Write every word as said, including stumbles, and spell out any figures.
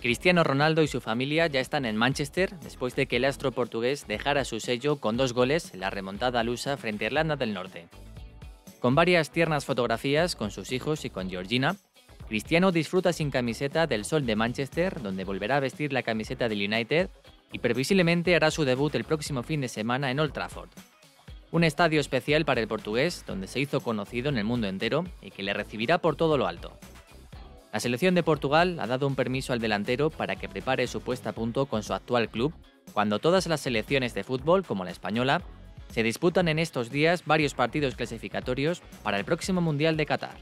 Cristiano Ronaldo y su familia ya están en Manchester después de que el astro portugués dejara su sello con dos goles en la remontada lusa frente a Irlanda del Norte. Con varias tiernas fotografías con sus hijos y con Georgina, Cristiano disfruta sin camiseta del sol de Manchester, donde volverá a vestir la camiseta del United y previsiblemente hará su debut el próximo fin de semana en Old Trafford. Un estadio especial para el portugués, donde se hizo conocido en el mundo entero y que le recibirá por todo lo alto. La selección de Portugal ha dado un permiso al delantero para que prepare su puesta a punto con su actual club, cuando todas las selecciones de fútbol, como la española, se disputan en estos días varios partidos clasificatorios para el próximo Mundial de Qatar.